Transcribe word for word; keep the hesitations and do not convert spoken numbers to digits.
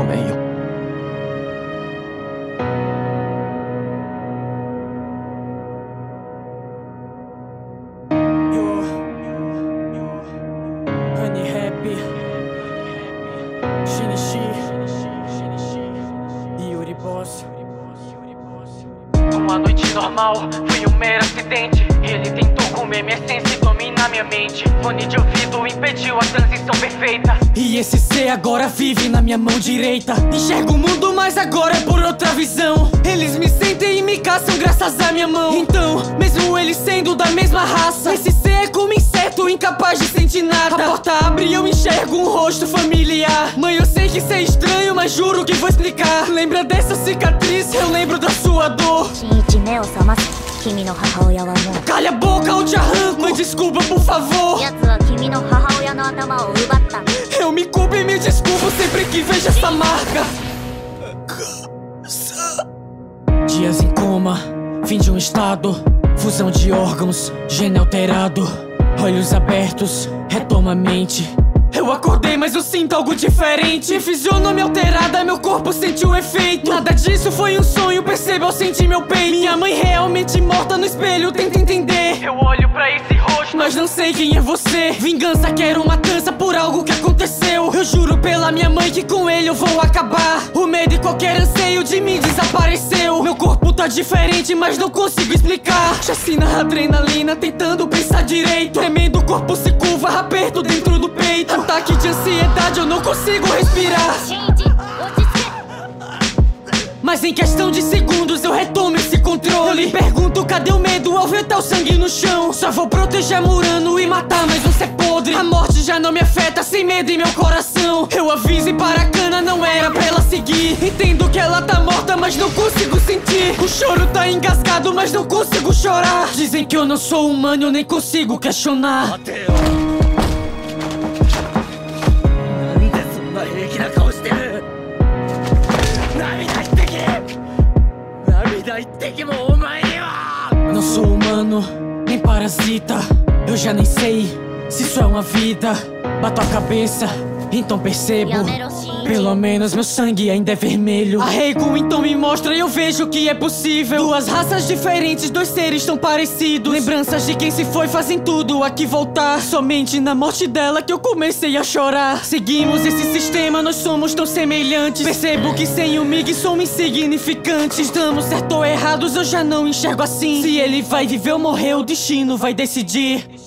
comeio. Yuri Boss. Uma noite normal, foi um mero acidente. Ele tentou comer minha essência e dominar minha mente. Fone de ouvido impediu a transição perfeita. E esse ser agora vive na minha mão direita. Enxergo o mundo, mas agora é por outra visão. Eles me sentem e me caçam graças à minha mão. Então, mesmo eles sendo da mesma raça, esse ser é como inseto, incapaz de sentir nada. A porta abre e eu enxergo um rosto familiar. Mãe, eu sei que isso é estranho, mas juro que vou explicar. Lembra dessa cicatriz? Eu lembro da sua dor. Calha a boca ou te arranco. Mãe, desculpa, por favor. Eu me culpo e me desculpo sempre que vejo essa marca. Dias em coma, fim de um estado. Fusão de órgãos, gene alterado. Olhos abertos, retoma a mente. Eu acordei, mas eu sinto algo diferente. Fisionomia alterada, meu corpo sentiu o efeito. Nada disso foi um sonho, percebo ao sentir meu peito. Minha mãe realmente morta no espelho, tenta entender. Eu olho pra esse rosto, mas não sei quem é você. Vingança, quero matança por algo que aconteceu. Eu juro pela minha mãe que com ele eu vou acabar. O medo e qualquer anseio de mim desapareceu. Meu corpo tá diferente, mas não consigo explicar. Chacina, adrenalina, tentando pensar direito. Tremendo, o corpo se curva, aperto dentro do peito. Ataque de ansiedade, eu não consigo respirar. Mas em questão de segundos eu retomo esse controle. Eu lhe pergunto, cadê o medo ao ver tal sangue no chão? Só vou proteger Murano e matar mais um ser podre. A morte já não me afeta, sem medo em meu coração. Eu aviso e para a cana, não era pra ela seguir. Entendo que ela tá morta, mas não consigo sentir. O choro tá engasgado, mas não consigo chorar. Dizem que eu não sou humano, eu nem consigo questionar. Mateo. Não sou humano, nem parasita. Eu já nem sei se isso é uma vida. Bato a cabeça, então percebo. Pelo menos meu sangue ainda é vermelho. A Reiko então me mostra e eu vejo que é possível. Duas raças diferentes, dois seres tão parecidos. Lembranças de quem se foi fazem tudo aqui voltar. Somente na morte dela que eu comecei a chorar. Seguimos esse sistema, nós somos tão semelhantes. Percebo que sem o Mig somos insignificantes. Estamos certo ou errados, eu já não enxergo assim. Se ele vai viver ou morrer, o destino vai decidir.